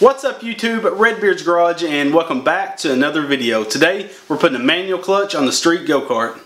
What's up YouTube, Redbeard's Garage, and welcome back to another video. Today we're putting a manual clutch on the street go-kart.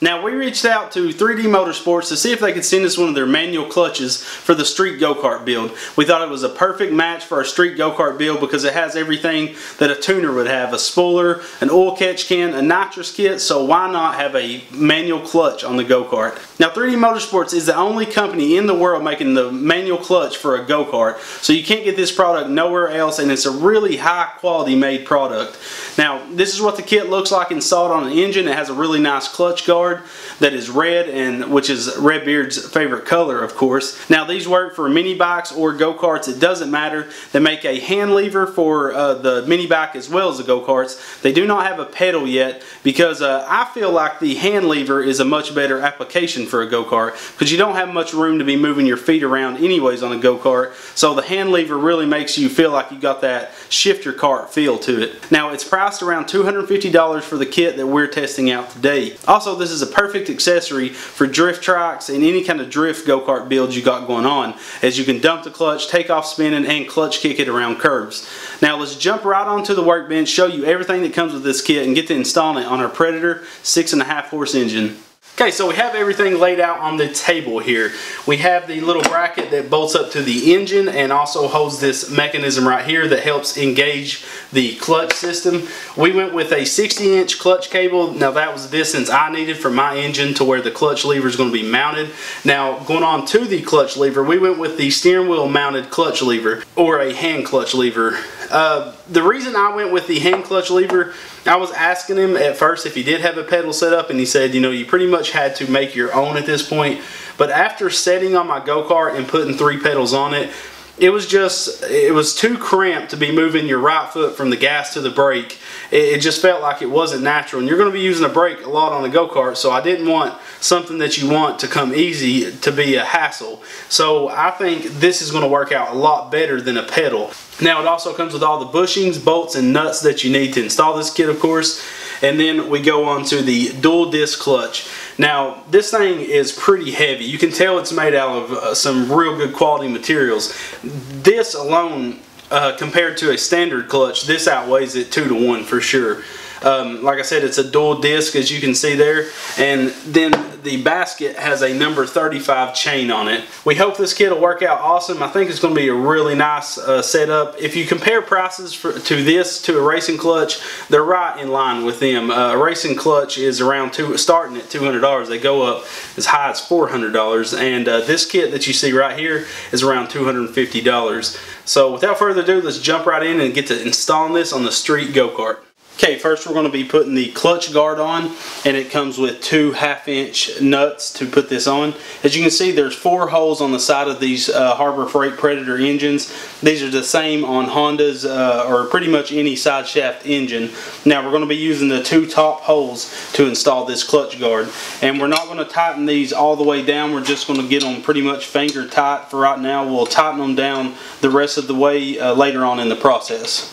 Now we reached out to 3D Motorsports to see if they could send us one of their manual clutches for the street go-kart build. We thought it was a perfect match for our street go-kart build because it has everything that a tuner would have. A spooler, an oil catch can, a nitrous kit, so why not have a manual clutch on the go-kart? Now 3D Motorsports is the only company in the world making the manual clutch for a go-kart. So you can't get this product nowhere else, and it's a really high quality made product. Now this is what the kit looks like installed on an engine. It has a really nice clutch guard that is red, and which is Redbeard's favorite color, of course. Now these work for mini bikes or go-karts, it doesn't matter. They make a hand lever for the mini bike as well as the go-karts. They do not have a pedal yet because I feel like the hand lever is a much better application for a go-kart because you don't have much room to be moving your feet around anyways on a go-kart, so the hand lever really makes you feel like you got that shift your cart feel to it. Now it's priced around $250 for the kit that we're testing out today. Also, this is a perfect accessory for drift trikes and any kind of drift go-kart build you got going on, as you can dump the clutch, take off spinning, and clutch kick it around curves. Now let's jump right onto the workbench, show you everything that comes with this kit, and get to installing it on our Predator 6.5 horse engine. Okay, so we have everything laid out on the table here. We have the little bracket that bolts up to the engine and also holds this mechanism right here that helps engage the clutch system. We went with a 60-inch clutch cable. Now that was the distance I needed from my engine to where the clutch lever is going to be mounted. Now going on to the clutch lever, we went with the steering wheel mounted clutch lever, or a hand clutch lever. The reason I went with the hand clutch lever, I was asking him at first if he did have a pedal set up, and he said, you know, you pretty much had to make your own at this point. But after setting on my go-kart and putting 3 pedals on it, it was too cramped to be moving your right foot from the gas to the brake. It just felt like it wasn't natural, and you're going to be using a brake a lot on a go-kart, so I didn't want something that you want to come easy to be a hassle. So I think this is going to work out a lot better than a pedal. Now it also comes with all the bushings, bolts, and nuts that you need to install this kit, of course. And then we go on to the dual disc clutch. Now this thing is pretty heavy. You can tell it's made out of some real good quality materials. This alone, compared to a standard clutch, this outweighs it 2 to 1 for sure. Like I said, it's a dual disc, as you can see there, and then the basket has a number 35 chain on it. We hope this kit will work out awesome. I think it's going to be a really nice setup. If you compare prices to a racing clutch, they're right in line with them. A racing clutch is around starting at $200. They go up as high as $400, and this kit that you see right here is around $250. So without further ado, let's jump right in and get to installing this on the street go-kart. Okay, first we're going to be putting the clutch guard on, and it comes with 2 half-inch nuts to put this on. As you can see, there's 4 holes on the side of these Harbor Freight Predator engines. These are the same on Honda's or pretty much any side shaft engine. Now we're going to be using the 2 top holes to install this clutch guard, and we're not going to tighten these all the way down. We're just going to get them pretty much finger tight for right now. We'll tighten them down the rest of the way later on in the process.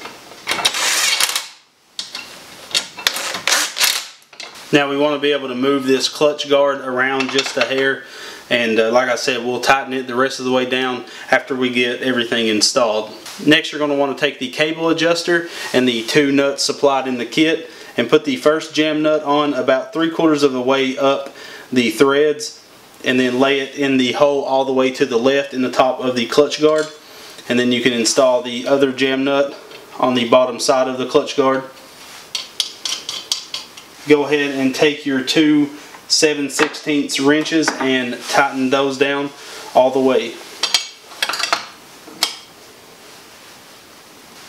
Now we want to be able to move this clutch guard around just a hair, and like I said, we'll tighten it the rest of the way down after we get everything installed. Next you're going to want to take the cable adjuster and the 2 nuts supplied in the kit and put the first jam nut on about 3/4 of the way up the threads, and then lay it in the hole all the way to the left in the top of the clutch guard, and then you can install the other jam nut on the bottom side of the clutch guard. Go ahead and take your 2 7/16 wrenches and tighten those down all the way.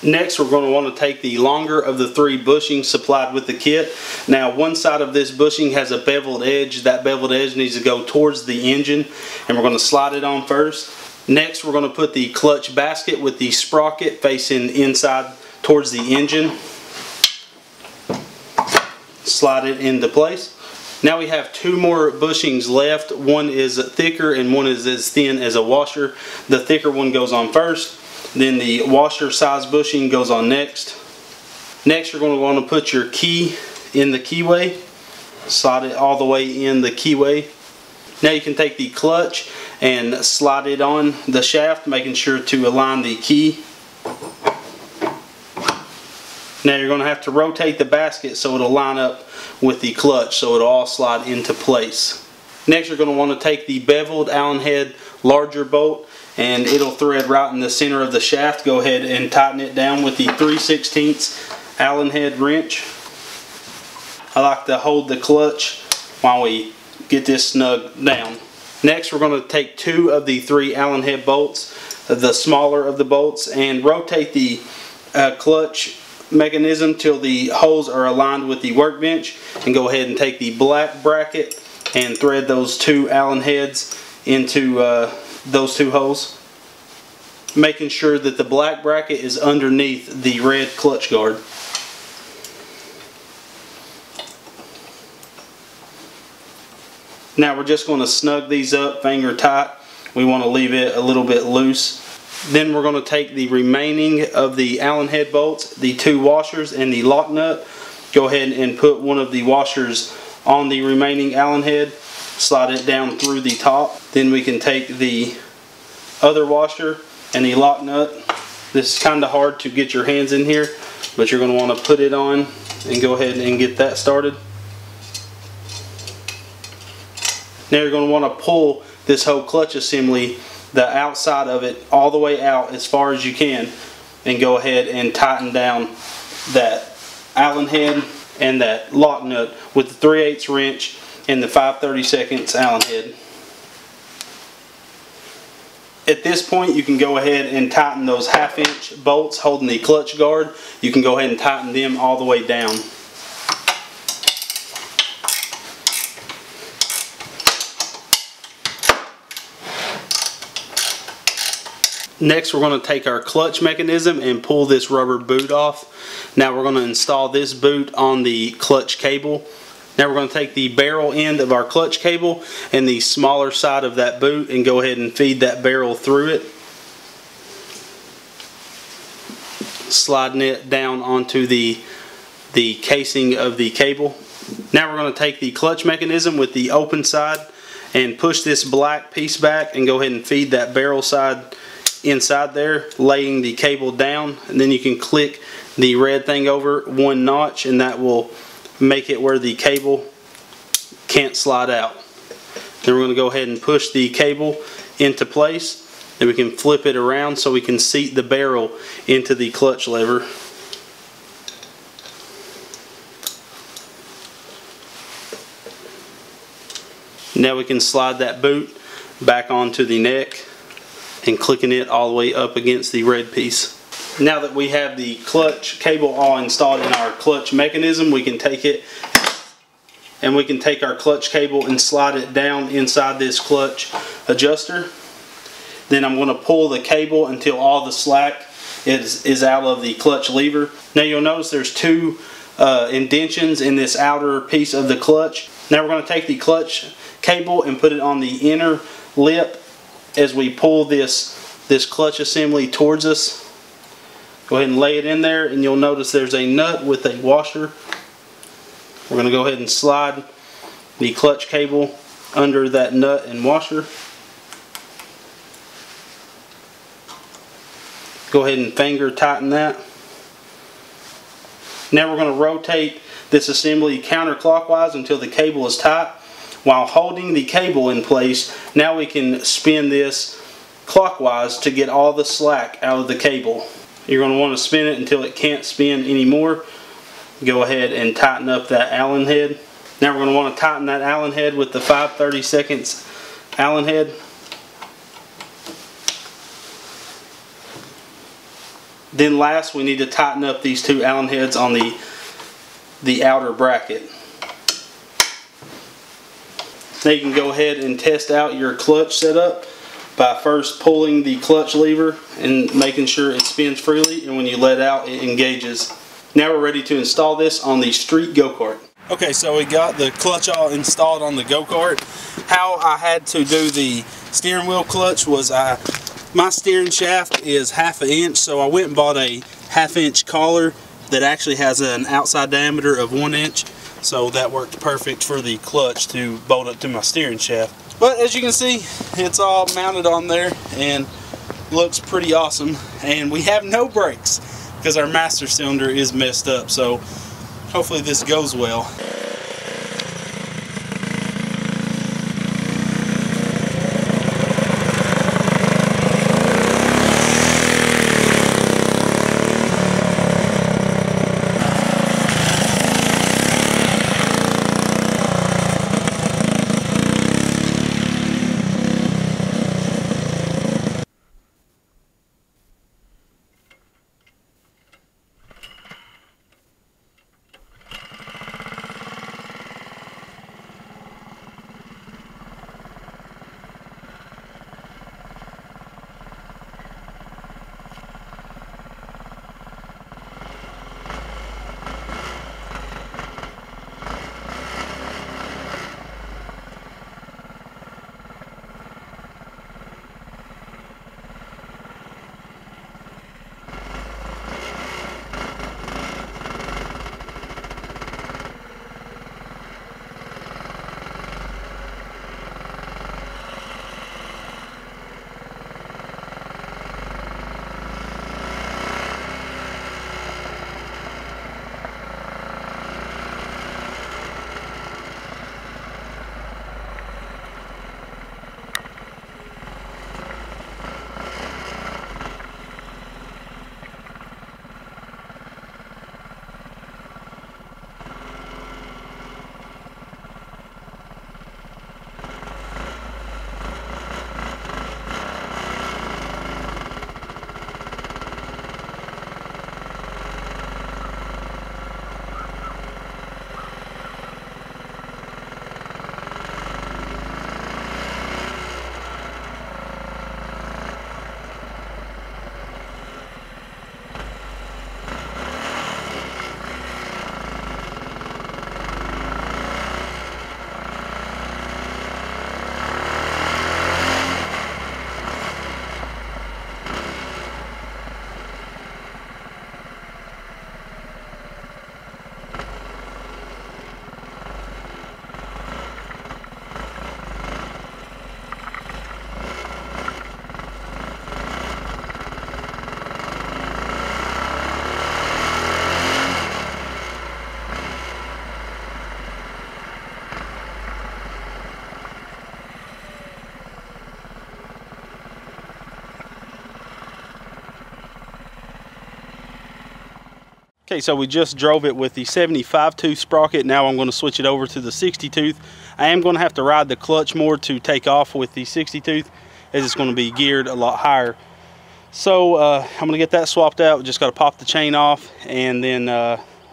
Next we're going to want to take the longer of the 3 bushings supplied with the kit. Now one side of this bushing has a beveled edge. That beveled edge needs to go towards the engine, and we're going to slide it on first. Next we're going to put the clutch basket with the sprocket facing inside towards the engine. Slide it into place. Now we have two more bushings left. One is thicker and one is as thin as a washer. The thicker one goes on first, then the washer size bushing goes on next. Next you're going to want to put your key in the keyway, slide it all the way in the keyway. Now you can take the clutch and slide it on the shaft, making sure to align the key. Now you're going to have to rotate the basket so it'll line up with the clutch, so it'll all slide into place. Next you're going to want to take the beveled Allen head larger bolt, and it'll thread right in the center of the shaft. Go ahead and tighten it down with the 3/16 Allen head wrench. I like to hold the clutch while we get this snug down. Next we're going to take two of the three Allen head bolts, the smaller of the bolts, and rotate the clutch mechanism till the holes are aligned with the workbench, and go ahead and take the black bracket and thread those two Allen heads into those two holes, making sure that the black bracket is underneath the red clutch guard. Now we're just going to snug these up finger tight. We want to leave it a little bit loose. Then we're going to take the remaining of the Allen head bolts, the two washers, and the lock nut. Go ahead and put one of the washers on the remaining Allen head, slide it down through the top. Then we can take the other washer and the lock nut. This is kind of hard to get your hands in here, but you're going to want to put it on and go ahead and get that started. Now you're going to want to pull this whole clutch assembly, the outside of it, all the way out as far as you can, and go ahead and tighten down that Allen head and that lock nut with the 3/8 wrench and the 5/32 Allen head. At this point you can go ahead and tighten those 1/2" bolts holding the clutch guard. You can go ahead and tighten them all the way down. Next we're going to take our clutch mechanism and pull this rubber boot off. Now we're going to install this boot on the clutch cable. Now we're going to take the barrel end of our clutch cable and the smaller side of that boot and go ahead and feed that barrel through it, sliding it down onto the casing of the cable. Now we're going to take the clutch mechanism with the open side and push this black piece back and go ahead and feed that barrel side inside there, laying the cable down, and then you can click the red thing over one notch and that will make it where the cable can't slide out. Then we're going to go ahead and push the cable into place, and we can flip it around so we can seat the barrel into the clutch lever. Now we can slide that boot back onto the neck and clicking it all the way up against the red piece. Now that we have the clutch cable all installed in our clutch mechanism, we can take it and we can take our clutch cable and slide it down inside this clutch adjuster. Then I'm going to pull the cable until all the slack is out of the clutch lever. Now you'll notice there's two indentions in this outer piece of the clutch. Now we're going to take the clutch cable and put it on the inner lip. As we pull this clutch assembly towards us, go ahead and lay it in there, and you'll notice there's a nut with a washer. We're going to go ahead and slide the clutch cable under that nut and washer. Go ahead and finger tighten that. Now we're going to rotate this assembly counterclockwise until the cable is tight. While holding the cable in place, now we can spin this clockwise to get all the slack out of the cable. You're going to want to spin it until it can't spin anymore. Go ahead and tighten up that Allen head. Now we're going to want to tighten that Allen head with the 5/32 Allen head. Then last, we need to tighten up these two Allen heads on the outer bracket. Now you can go ahead and test out your clutch setup by first pulling the clutch lever and making sure it spins freely, and when you let out it engages. Now we're ready to install this on the street go-kart. Okay, so we got the clutch all installed on the go-kart. How I had to do the steering wheel clutch was my steering shaft is 1/2 inch, so I went and bought a 1/2 inch collar that actually has an outside diameter of 1 inch. So that worked perfect for the clutch to bolt up to my steering shaft. But as you can see, it's all mounted on there and looks pretty awesome. And we have no brakes because our master cylinder is messed up. So hopefully this goes well. Okay, so we just drove it with the 75 tooth sprocket. Now I'm going to switch it over to the 60 tooth. I am going to have to ride the clutch more to take off with the 60 tooth as it's going to be geared a lot higher. So I'm going to get that swapped out. We just got to pop the chain off, and then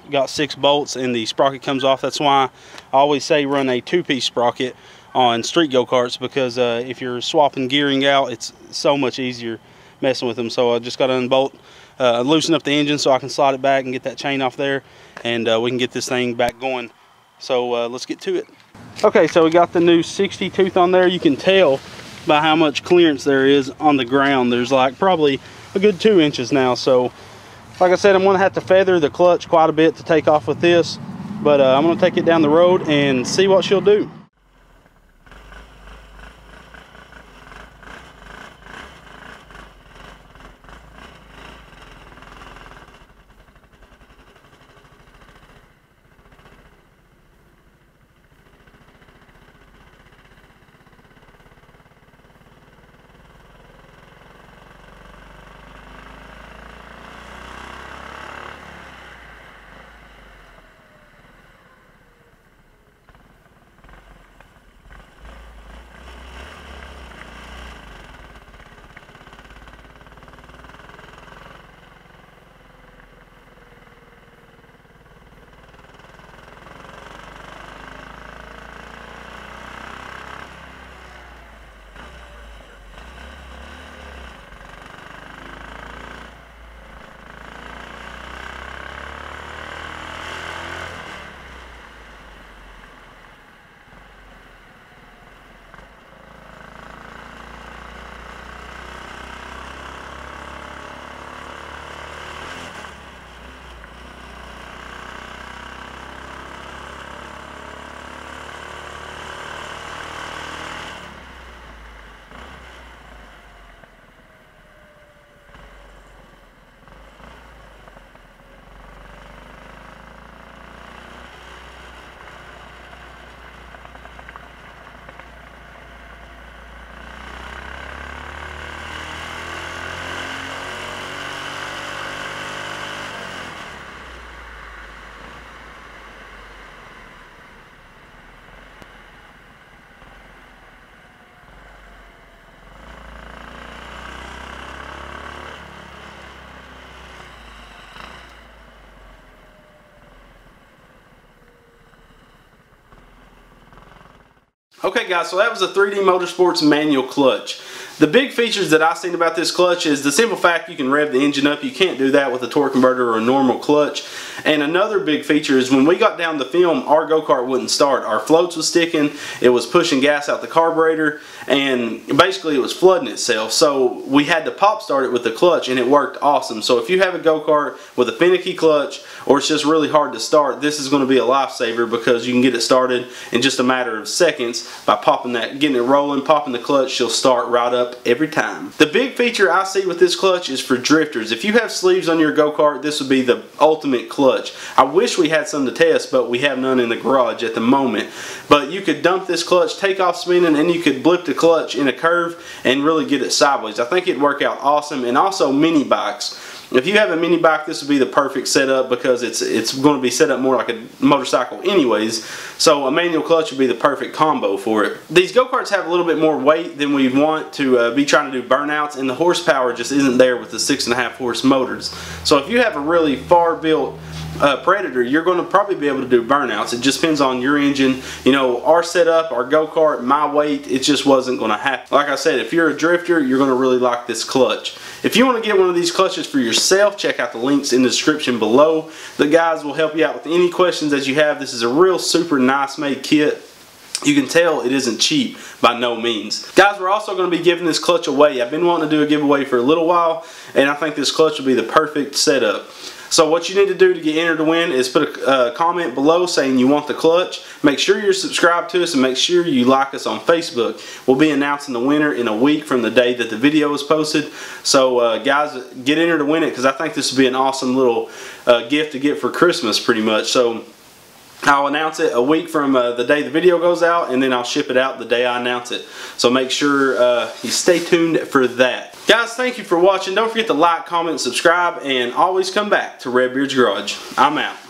got 6 bolts and the sprocket comes off. That's why I always say run a 2-piece sprocket on street go-karts, because if you're swapping gearing out, it's so much easier messing with them. So I just got to unbolt, loosen up the engine so I can slide it back and get that chain off there, and we can get this thing back going. So let's get to it. Okay, so we got the new 60 tooth on there. You can tell by how much clearance there is on the ground. There's like probably a good 2 inches now. So like I said, I'm gonna have to feather the clutch quite a bit to take off with this, but I'm gonna take it down the road and see what she'll do. Okay guys, so that was a 3D Motorsports manual clutch. The big features that I've seen about this clutch is the simple fact you can rev the engine up. You can't do that with a torque converter or a normal clutch. And another big feature is when we got down the film, our go-kart wouldn't start. Our floats was sticking, it was pushing gas out the carburetor, and basically it was flooding itself. So we had to pop start it with the clutch and it worked awesome. So if you have a go-kart with a finicky clutch or it's just really hard to start, this is going to be a lifesaver because you can get it started in just a matter of seconds by popping that, getting it rolling, popping the clutch, she'll start right up every time. The big feature I see with this clutch is for drifters. If you have sleeves on your go-kart, this would be the ultimate clutch. I wish we had some to test, but we have none in the garage at the moment. But you could dump this clutch, take off spinning, and you could blip the clutch in a curve and really get it sideways. I think it'd work out awesome. And also mini bikes. If you have a mini bike, this would be the perfect setup because it's going to be set up more like a motorcycle anyways. So a manual clutch would be the perfect combo for it. These go-karts have a little bit more weight than we want to be trying to do burnouts, and the horsepower just isn't there with the 6.5 horse motors. So if you have a really far built Predator, you're going to probably be able to do burnouts. It just depends on your engine. You know, our setup, our go-kart, my weight, it just wasn't going to happen. Like I said, if you're a drifter, you're going to really like this clutch. If you want to get one of these clutches for yourself, check out the links in the description below. The guys will help you out with any questions that you have. This is a real super nice made kit. You can tell it isn't cheap by no means. Guys, we're also going to be giving this clutch away. I've been wanting to do a giveaway for a little while, and I think this clutch will be the perfect setup. So what you need to do to get entered to win is put a comment below saying you want the clutch. Make sure you're subscribed to us and make sure you like us on Facebook. We'll be announcing the winner in a week from the day that the video is posted. So guys, get entered to win it because I think this would be an awesome little gift to get for Christmas pretty much. So I'll announce it a week from the day the video goes out, and then I'll ship it out the day I announce it. So make sure you stay tuned for that. Guys, thank you for watching. Don't forget to like, comment, subscribe, and always come back to Redbeard's Garage. I'm out.